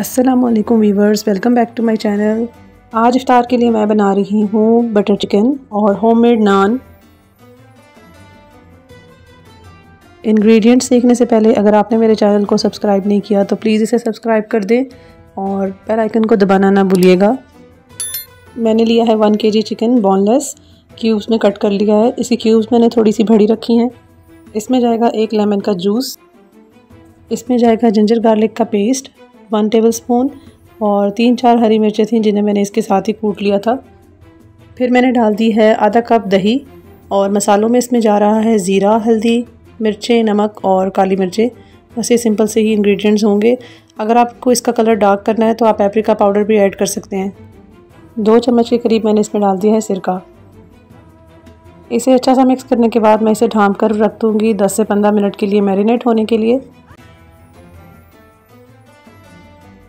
अस्सलामुअलैकुम viewers, welcome back to my channel. आज इफ्तार के लिए मैं बना रही हूँ बटर चिकन और होममेड नान। इंग्रेडिएंट्स देखने से पहले अगर आपने मेरे चैनल को सब्सक्राइब नहीं किया तो प्लीज़ इसे सब्सक्राइब कर दें और बेल आइकन को दबाना ना भूलिएगा। मैंने लिया है 1 kg चिकन, बोनलेस, क्यूब्स में कट कर लिया है। इसकी क्यूब्स मैंने थोड़ी सी बड़ी रखी हैं। इसमें जाएगा 1 लेमन का जूस, इसमें जाएगा जिंजर गार्लिक का पेस्ट 1 टेबलस्पून और 3-4 हरी मिर्चें थीं जिन्हें मैंने इसके साथ ही कूट लिया था। फिर मैंने डाल दी है आधा कप दही और मसालों में इसमें जा रहा है ज़ीरा, हल्दी, मिर्चें, नमक और काली मिर्चें। बस ये सिंपल से ही इंग्रेडिएंट्स होंगे। अगर आपको इसका कलर डार्क करना है तो आप एप्रिका पाउडर भी ऐड कर सकते हैं। 2 चम्मच के करीब मैंने इसमें डाल दिया है सिरका। इसे अच्छा सा मिक्स करने के बाद मैं इसे ढाँप कर रख दूँगी 10 से 15 मिनट के लिए मैरिनेट होने के लिए।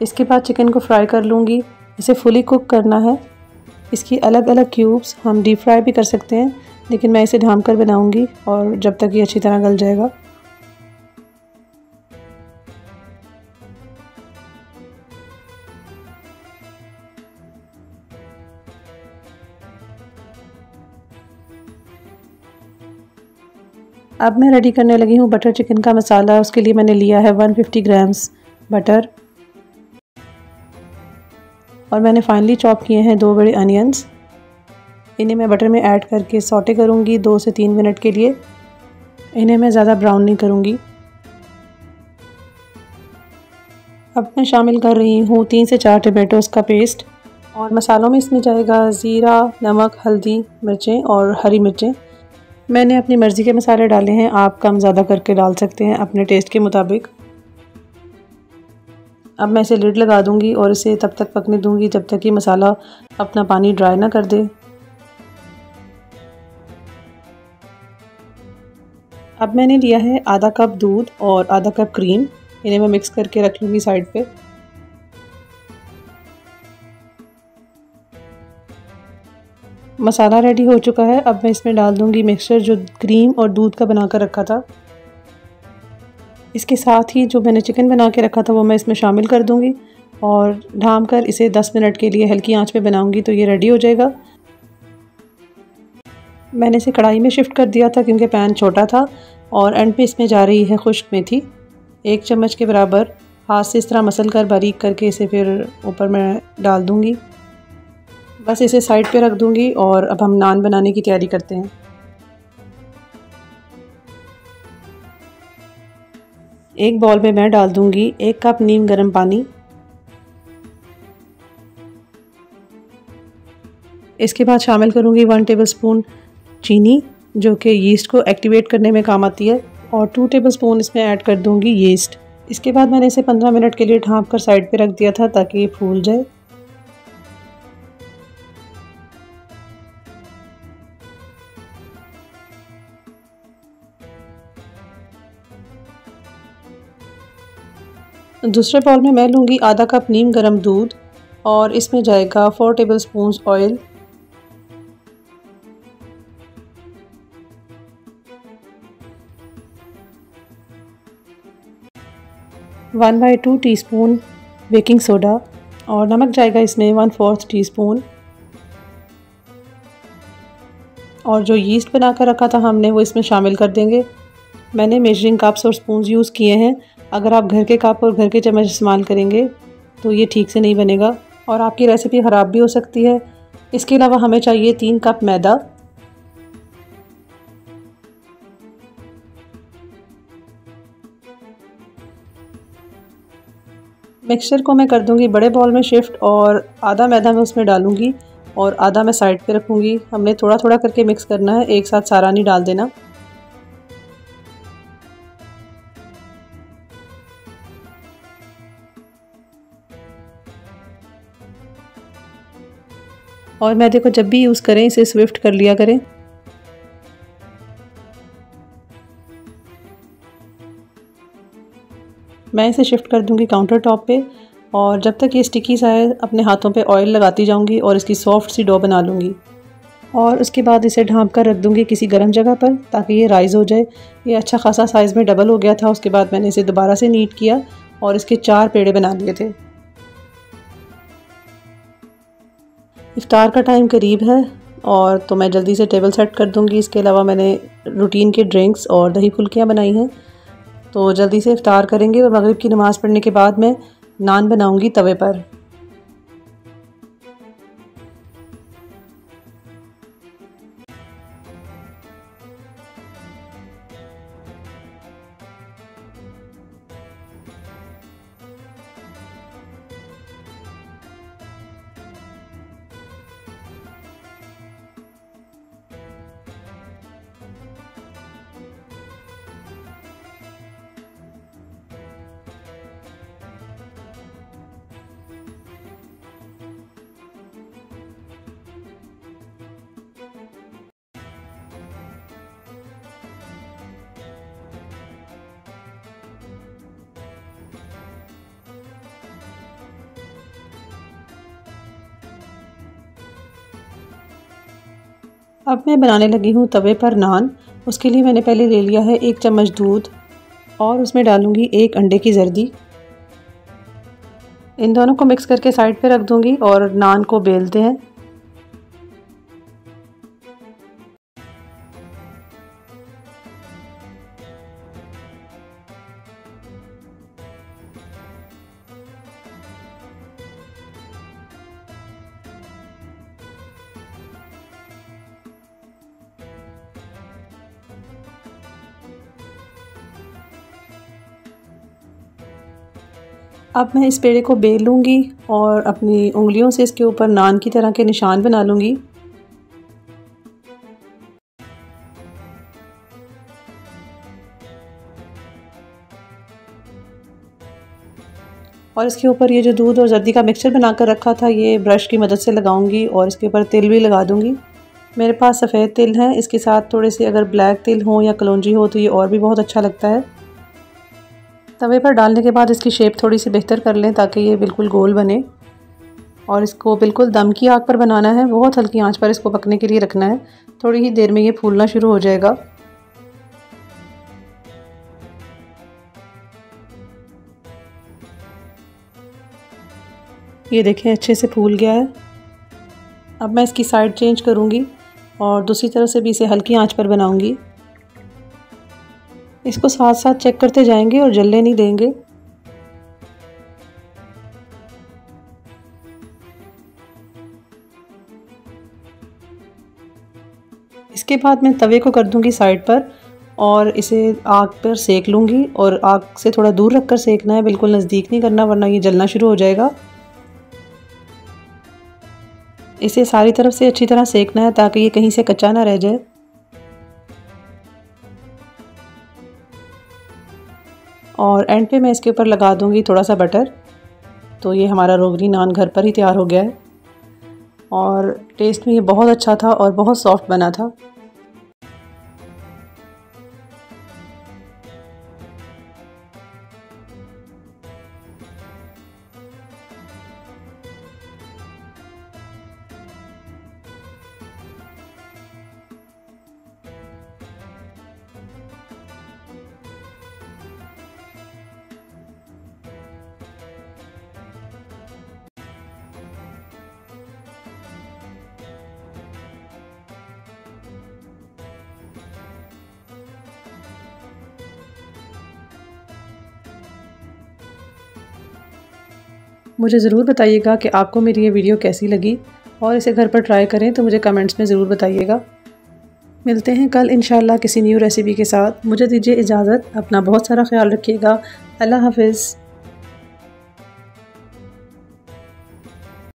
इसके बाद चिकन को फ्राई कर लूँगी। इसे फुली कुक करना है। इसकी अलग अलग क्यूब्स हम डीप फ्राई भी कर सकते हैं, लेकिन मैं इसे ढाँप कर बनाऊँगी और जब तक ये अच्छी तरह गल जाएगा। अब मैं रेडी करने लगी हूँ बटर चिकन का मसाला। उसके लिए मैंने लिया है 150 ग्राम्स बटर और मैंने फाइनली चॉप किए हैं 2 बड़े अनियंस। इन्हें मैं बटर में ऐड करके सॉटे करूँगी 2 से 3 मिनट के लिए। इन्हें मैं ज़्यादा ब्राउन नहीं करूँगी। अब मैं शामिल कर रही हूँ 3 से 4 टमाटोज़ का पेस्ट और मसालों में इसमें जाएगा ज़ीरा, नमक, हल्दी, मिर्चें और हरी मिर्चें। मैंने अपनी मर्ज़ी के मसाले डाले हैं, आप कम ज़्यादा करके डाल सकते हैं अपने टेस्ट के मुताबिक। अब मैं इसे लिड लगा दूंगी और इसे तब तक पकने दूंगी जब तक कि मसाला अपना पानी ड्राई ना कर दे। अब मैंने लिया है आधा कप दूध और आधा कप क्रीम। इन्हें मैं मिक्स करके रख लूँगी साइड पे। मसाला रेडी हो चुका है। अब मैं इसमें डाल दूंगी मिक्सचर जो क्रीम और दूध का बना कर रखा था। इसके साथ ही जो मैंने चिकन बना के रखा था वो मैं इसमें शामिल कर दूंगी और ढाँप कर इसे 10 मिनट के लिए हल्की आंच पे बनाऊंगी तो ये रेडी हो जाएगा। मैंने इसे कढ़ाई में शिफ्ट कर दिया था क्योंकि पैन छोटा था और एंड पे इसमें जा रही है खुश्क मेथी 1 चम्मच के बराबर। हाथ से इस तरह मसल कर बारीक करके इसे फिर ऊपर मैं डाल दूँगी। बस इसे साइड पे रख दूँगी और अब हम नान बनाने की तैयारी करते हैं। एक बॉल में मैं डाल दूँगी 1 कप नीम गर्म पानी। इसके बाद शामिल करूँगी 1 टेबलस्पून चीनी जो कि यीस्ट को एक्टिवेट करने में काम आती है और 2 टेबलस्पून इसमें ऐड कर दूँगी यीस्ट। इसके बाद मैंने इसे 15 मिनट के लिए ढाँप कर साइड पे रख दिया था ताकि ये फूल जाए। दूसरे बॉल में मैं लूँगी आधा कप नीम गर्म दूध और इसमें जाएगा 4 tablespoon oil. One by 2 teaspoon baking soda और नमक जाएगा इसमें 1/4 टीस्पून और जो यीस्ट बना कर रखा था हमने वो इसमें शामिल कर देंगे। मैंने मेजरिंग कप्स और स्पून यूज़ किए हैं। अगर आप घर के कप और घर के चम्मच इस्तेमाल करेंगे तो ये ठीक से नहीं बनेगा और आपकी रेसिपी ख़राब भी हो सकती है। इसके अलावा हमें चाहिए 3 कप मैदा। मिक्सचर को मैं कर दूंगी बड़े बॉल में शिफ्ट और आधा मैदा मैं उसमें डालूंगी और आधा मैं साइड पे रखूंगी। हमने थोड़ा थोड़ा करके मिक्स करना है, एक साथ सारा नहीं डाल देना। और मैदे को जब भी यूज़ करें इसे स्विफ्ट कर लिया करें। मैं इसे शिफ्ट कर दूंगी काउंटर टॉप पे और जब तक ये स्टिकी सा है अपने हाथों पे ऑयल लगाती जाऊंगी और इसकी सॉफ्ट सी डो बना लूँगी और उसके बाद इसे ढाँप कर रख दूंगी किसी गर्म जगह पर ताकि ये राइज़ हो जाए। ये अच्छा खासा साइज़ में डबल हो गया था। उसके बाद मैंने इसे दोबारा से नीट किया और इसके 4 पेड़े बना लिए थे। इफ्तार का टाइम करीब है और तो मैं जल्दी से टेबल सेट कर दूंगी। इसके अलावा मैंने रूटीन के ड्रिंक्स और दही फुल्कियाँ बनाई हैं, तो जल्दी से इफ्तार करेंगे और मगरिब की नमाज़ पढ़ने के बाद मैं नान बनाऊंगी तवे पर। अब मैं बनाने लगी हूँ तवे पर नान। उसके लिए मैंने पहले ले लिया है 1 चम्मच दूध और उसमें डालूँगी 1 अंडे की जर्दी। इन दोनों को मिक्स करके साइड पे रख दूँगी और नान को बेलते हैं। अब मैं इस पेड़े को बेल लूँगी और अपनी उंगलियों से इसके ऊपर नान की तरह के निशान बना लूँगी। और इसके ऊपर ये जो दूध और जर्दी का मिक्सचर बनाकर रखा था, ये ब्रश की मदद से लगाऊंगी और इसके ऊपर तिल भी लगा दूँगी। मेरे पास सफ़ेद तिल है, इसके साथ थोड़े से अगर ब्लैक तिल हो या कलौंजी हो तो ये और भी बहुत अच्छा लगता है। तवे पर डालने के बाद इसकी शेप थोड़ी सी बेहतर कर लें ताकि ये बिल्कुल गोल बने और इसको बिल्कुल दम की आंच पर बनाना है। बहुत हल्की आंच पर इसको पकने के लिए रखना है। थोड़ी ही देर में ये फूलना शुरू हो जाएगा। ये देखें, अच्छे से फूल गया है। अब मैं इसकी साइड चेंज करूँगी और दूसरी तरफ से भी इसे हल्की आंच पर बनाऊँगी। इसको साथ साथ चेक करते जाएंगे और जलने नहीं देंगे। इसके बाद मैं तवे को कर दूंगी साइड पर और इसे आग पर सेक लूँगी। और आग से थोड़ा दूर रखकर सेकना है, बिल्कुल नज़दीक नहीं करना वरना ये जलना शुरू हो जाएगा। इसे सारी तरफ से अच्छी तरह सेकना है ताकि ये कहीं से कच्चा ना रह जाए। और एंड पे मैं इसके ऊपर लगा दूंगी थोड़ा सा बटर। तो ये हमारा रोगनी नान घर पर ही तैयार हो गया है और टेस्ट में ये बहुत अच्छा था और बहुत सॉफ्ट बना था। मुझे ज़रूर बताइएगा कि आपको मेरी ये वीडियो कैसी लगी और इसे घर पर ट्राई करें तो मुझे कमेंट्स में ज़रूर बताइएगा। मिलते हैं कल इंशाल्लाह किसी न्यू रेसिपी के साथ। मुझे दीजिए इजाज़त। अपना बहुत सारा ख्याल रखिएगा। अल्लाह हाफ़िज़।